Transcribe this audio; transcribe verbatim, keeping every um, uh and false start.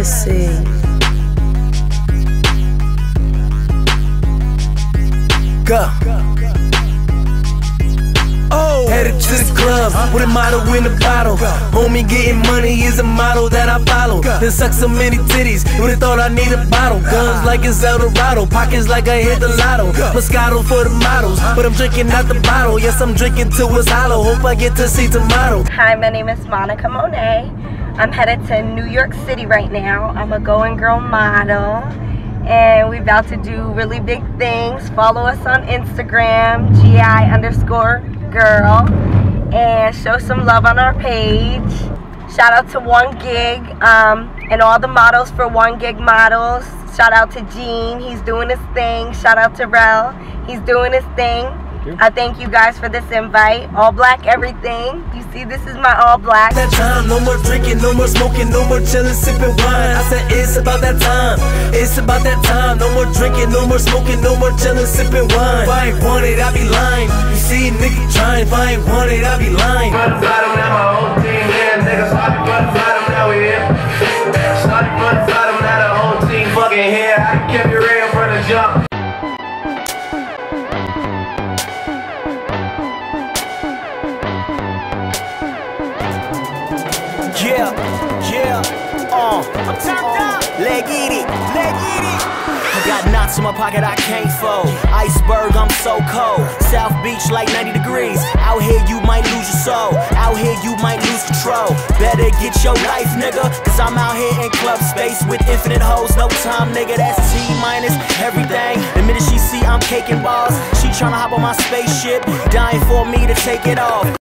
enlouquecer. Go. Oh. Headed to the club with a model in the bottle. Homie, getting money is a model that I follow. Then suck so many titties, would've thought I need a bottle. Guns like it's El Dorado, pockets like I hit the lotto. Moscato for the models, but I'm drinking out the bottle. Yes, I'm drinking till it's hollow, hope I get to see tomorrow. Hi, my name is Monica Monet. I'm headed to New York City right now. I'm a Go and Girl model, and we're about to do really big things. Follow us on Instagram, G I underscore girl, and show some love on our page. Shout out to One Gig um, and all the models for One Gig Models. Shout out to Gene, he's doing his thing. Shout out to Rel, he's doing his thing. Thank I thank you guys for this invite. All black everything. You see, this is my all black. That time, no more drinking, no more smoking, no more chilling, sipping wine. I said it's about that time. It's about that time. No more drinking, no more smoking, no more chilling, sipping wine. If I ain't want it, I be lying. You see, nigga trying. If I ain't want it, I be lying. Runs out of now, my whole team in. Niggas hardly runs out of now, we here. Hardly runs out of now, the whole team fucking here. I kept it real for the jump. Yeah, yeah, uh, uh leg eat it, leg eat it. I got knots in my pocket I can't fold. Iceberg, I'm so cold. South Beach like ninety degrees. Out here you might lose your soul. Out here you might lose control. Better get your life, nigga, cause I'm out here in club space with infinite hoes, no time, nigga. That's T-minus everything. The minute she see I'm caking balls, she tryna hop on my spaceship, dying for me to take it off.